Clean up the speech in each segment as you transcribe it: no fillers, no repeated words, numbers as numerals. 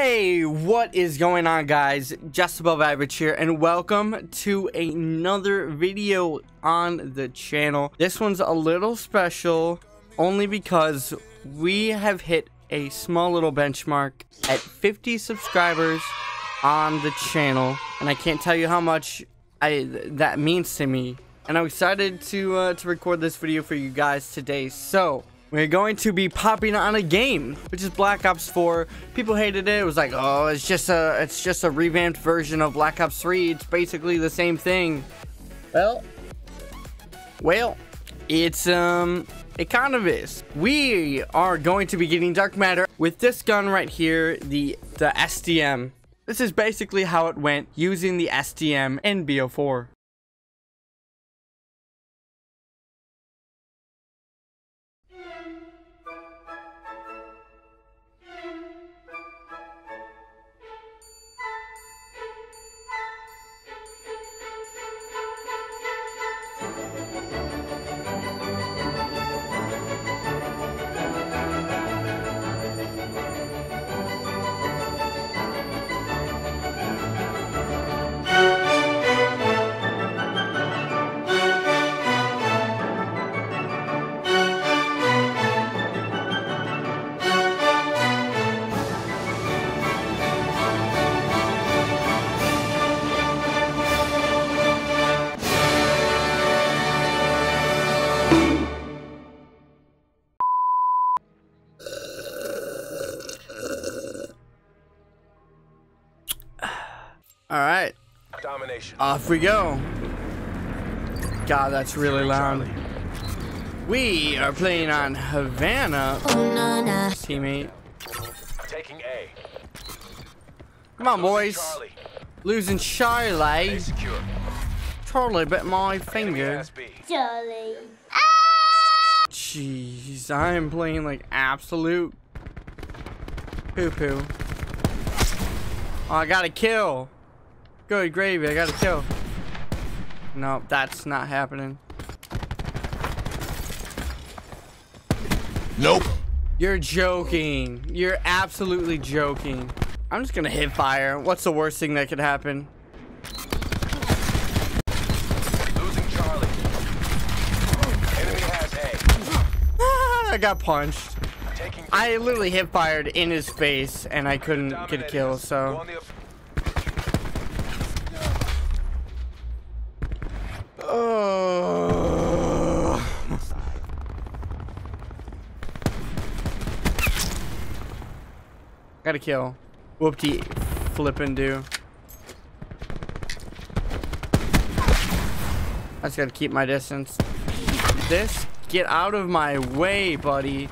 Hey, what is going on, guys? Just Above Average here, and welcome to another video on the channel. This one's a little special only because we have hit a small little benchmark at 50 subscribers on the channel, and I can't tell you how much that means to me. And I'm excited to record this video for you guys today. So we're going to be popping on a game, which is Black Ops 4. People hated it. It was like, oh, it's just a revamped version of Black Ops 3. It's basically the same thing. Well, it kind of is. We are going to be getting dark matter with this gun right here, the SDM. This is basically how it went using the SDM in BO4. Alright, off we go. God, that's really loud. We are playing on Havana. Oh, no, no. Teammate. Taking A. Come on, boys. Losing Charlie. Charlie bit my finger. Charlie. Jeez, I am playing like absolute poo-poo. Oh, I got a kill. Good gravy, I gotta kill. Nope, that's not happening. Nope. You're joking. You're absolutely joking. I'm just gonna hit fire. What's the worst thing that could happen? Losing Charlie. Enemy has A. I got punched. I literally hit fired in his face and I couldn't get a kill, so. Oh. Got a kill. Whoopty flippin' do. I just gotta keep my distance. This, get out of my way, buddy.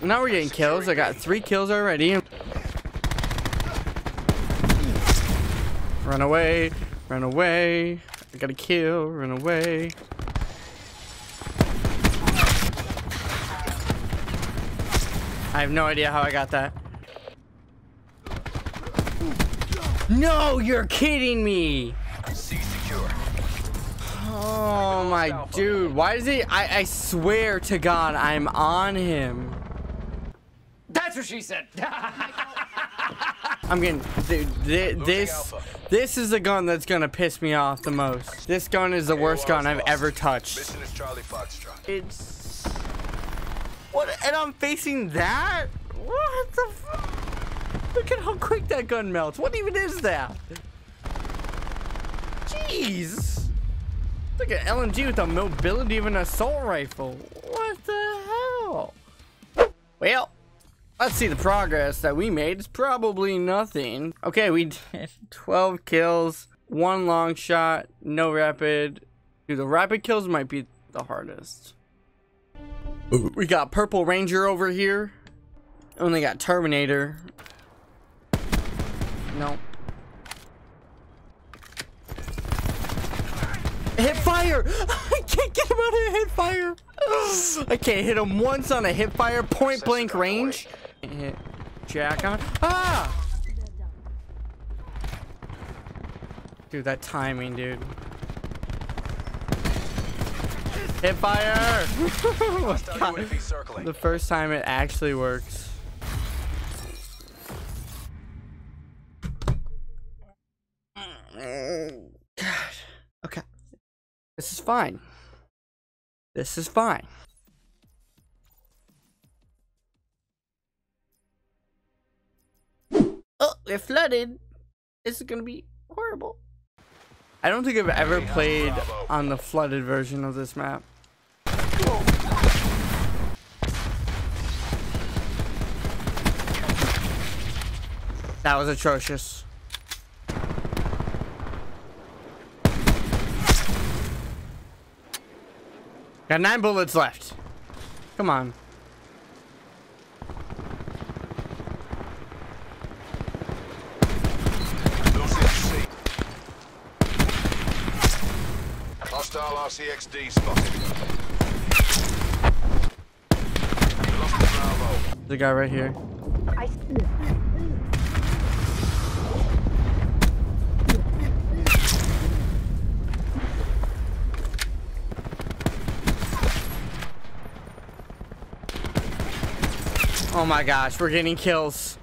Now we're getting kills. I got 3 kills already. Run away. Run away. I gotta kill, run away. I have no idea how I got that. No, you're kidding me. Oh my dude, why does he? I swear to God, I'm on him. That's what she said. I'm getting, dude, this is the gun that's gonna piss me off the most. This gun is the worst gun I've ever touched. Mission is Charlie Foxtrot. It's what? And I'm facing that? What the fuck? Look at how quick that gun melts. What even is that? Jeez! It's like an LMG with the mobility of an assault rifle. What the hell? Well. Let's see the progress that we made. It's probably nothing. Okay, we did 12 kills, 1 long shot, no rapid. Dude, the rapid kills might be the hardest. Ooh. We got Purple Ranger over here. Only got Terminator. Nope. Hit fire! I can't get him out of hit fire! I can't hit him once on a hit fire point blank range. Hit Jack on. Ah! Dude, that timing, dude. Hit fire! The first time it actually works. This is fine. This is fine. Oh, we're flooded. This is gonna be horrible. I don't think I've ever played on the flooded version of this map. That was atrocious. Got 9 bullets left. Come on. Hostile RCXD spotted. You lost the Bravo. The guy right here. Oh my gosh, we're getting kills.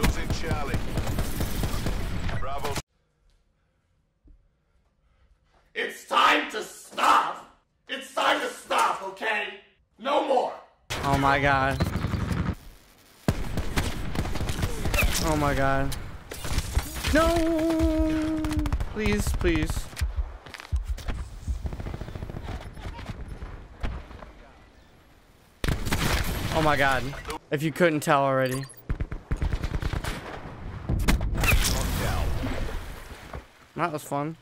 Losing Charlie. Bravo. It's time to stop. It's time to stop, okay? No more. Oh my god. Oh my god. No. Please, please. Oh my god, if you couldn't tell already. That was fun.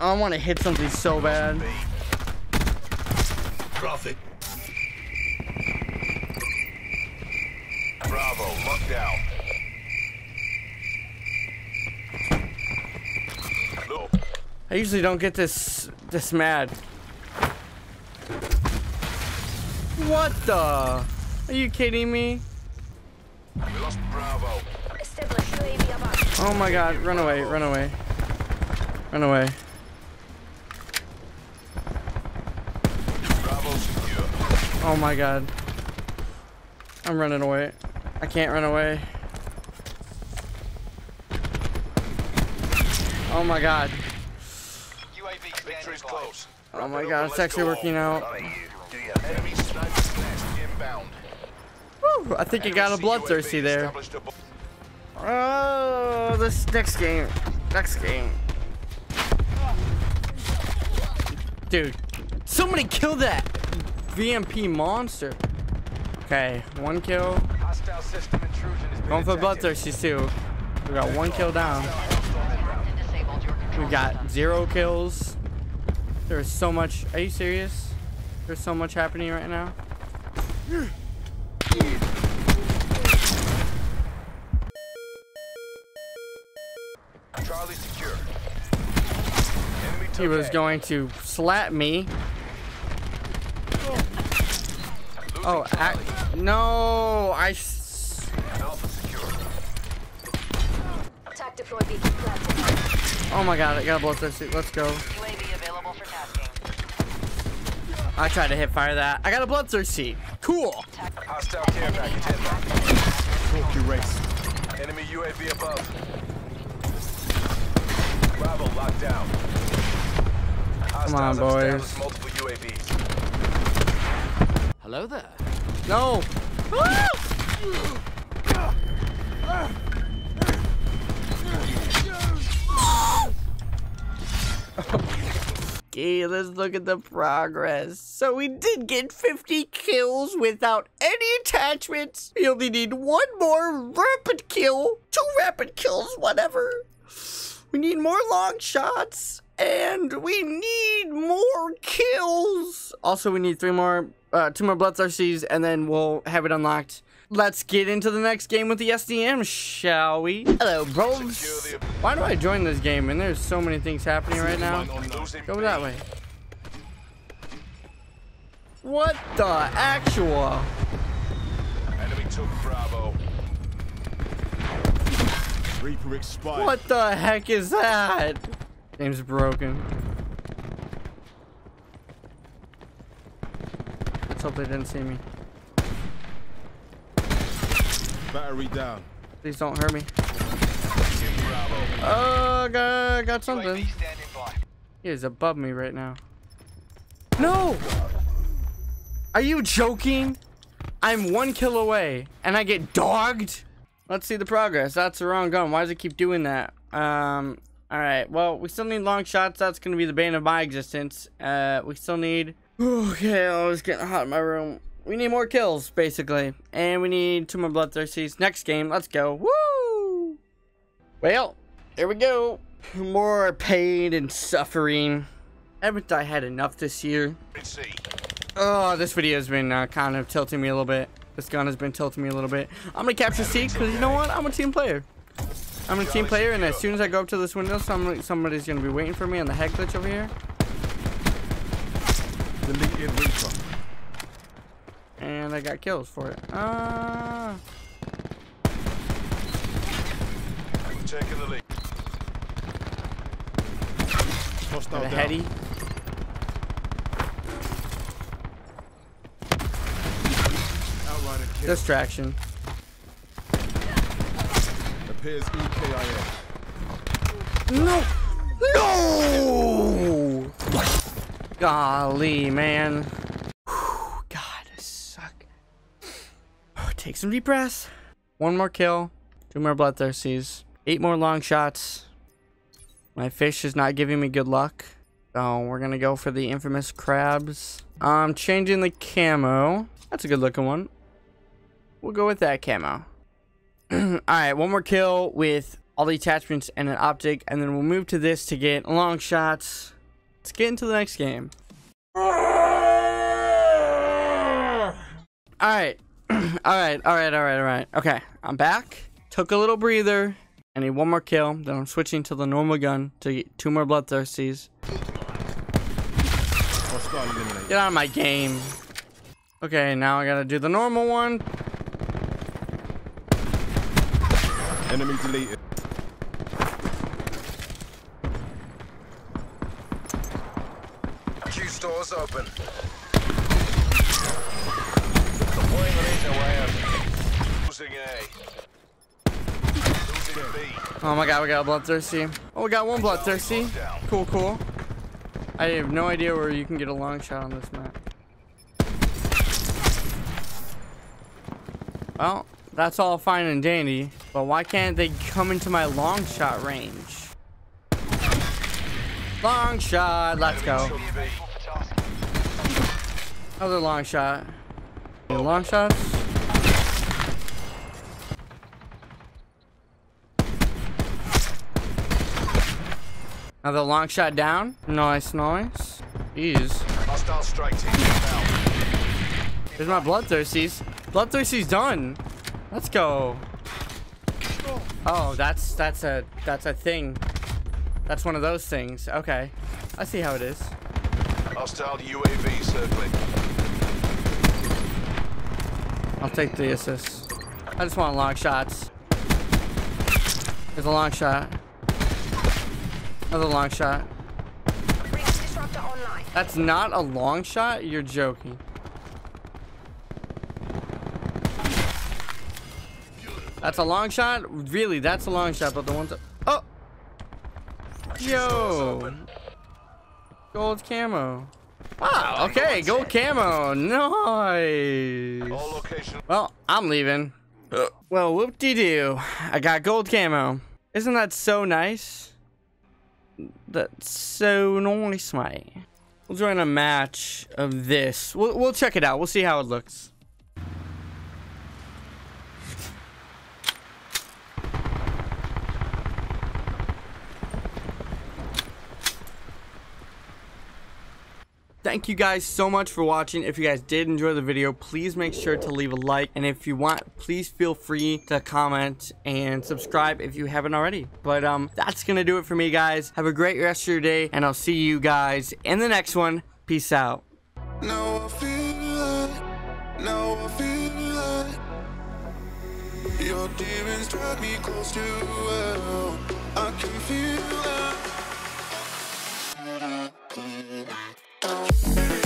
I want to hit something so bad. Profit. Bravo, locked down. I usually don't get this mad. What the? Are you kidding me? We lost Bravo. Oh my god, run away, run away. Run away. Bravo secure. Oh my god. I'm running away. I can't run away. Oh my god. Victory's close. Oh my god, it's actually working out. Woo, I think you got a bloodthirsty there. Oh, this next game. Next game. Dude, somebody kill that VMP monster. Okay, 1 kill. Going for bloodthirsties too. We got 1 kill down. We got 0 kills. There's so much. Are you serious? There's so much happening right now. Charlie secure. Enemy he was going to slap me. Oh, no! Alpha secure. Attack deployed beacon platform. Oh my god! I gotta blow up this. Let's go. I tried to hit fire that. I got a bloodthirsty. Cool. Hostile care package headlock. Full race. Enemy UAV above. Bravo locked down. Come on, boys. Multiple UAVs. Hello there. No. Okay, let's look at the progress. So we did get 50 kills without any attachments. We only need 1 more rapid kill, 2 rapid kills, whatever. We need more long shots, and we need more kills. Also, we need 2 more bloodthirsties, and then we'll have it unlocked. Let's get into the next game with the SDM, shall we? Hello, bros. Why do I join this game? And there's so many things happening right now. Go that way. What the actual? Enemy took Bravo. Reaper expired. What the heck is that? Game's broken. Let's hope they didn't see me. Battery down. Please don't hurt me. Oh, got something. He is above me right now. No! Are you joking? I'm 1 kill away and I get dogged? Let's see the progress. That's the wrong gun. Why does it keep doing that? Alright, well, we still need long shots. That's gonna be the bane of my existence. We still need... Okay, I was getting hot in my room. We need more kills, basically. And we need 2 more bloodthirsties. Next game, let's go. Woo! Well, here we go. More pain and suffering. Haven't I had enough this year? Oh, this video has been kind of tilting me a little bit. This gun has been tilting me a little bit. I'm gonna capture C, because you know what? I'm a team player. I'm a team player, and as soon as I go up to this window, somebody's gonna be waiting for me on the head glitch over here. And I got kills for it. The heady. Distraction. No! No! Golly, man. Whew, God, I suck. Oh, take some deep breaths. 1 more kill. 2 more bloodthirsties. 8 more long shots. My fish is not giving me good luck. So we're gonna go for the infamous crabs. I'm changing the camo. That's a good looking one. We'll go with that camo. Alright, 1 more kill with all the attachments and an optic, and then we'll move to this to get long shots. Let's get into the next game. Alright. Alright. Okay, I'm back. Took a little breather. I need 1 more kill. Then I'm switching to the normal gun to get 2 more bloodthirsties. Get out of my game. Okay, now I gotta do the normal one. Enemy deleted. Q stores open. Oh my god, we got a bloodthirsty. Oh, we got 1 bloodthirsty. Cool. I have no idea where you can get a long shot on this map. Well, that's all fine and dandy, but why can't they come into my long shot range? Long shot, let's go. Another long shot. Any long shots? Another long shot down. Nice. Jeez. There's my bloodthirsties. Bloodthirsty's done. Let's go. Oh, that's a thing. That's one of those things. Okay, I see how it is. Hostile UAV circling. I'll take the assist. I just want long shots. There's a long shot. Another long shot. That's not a long shot? You're joking. That's a long shot? Really, that's a long shot, but the ones that... Oh! Yo! Gold camo. Ah, okay, gold camo. Nice! Well, I'm leaving. Well, whoop-de-doo. I got gold camo. Isn't that so nice? That's so nice, mate. We'll join a match of this. We'll check it out. We'll see how it looks. Thank you guys so much for watching. If you guys did enjoy the video, please make sure to leave a like, and if you want, please feel free to comment and subscribe if you haven't already. But that's gonna do it for me, guys. Have a great rest of your day, and I'll see you guys in the next one. Peace out. Now I feel like your demons drive me close to hell. I can feel that.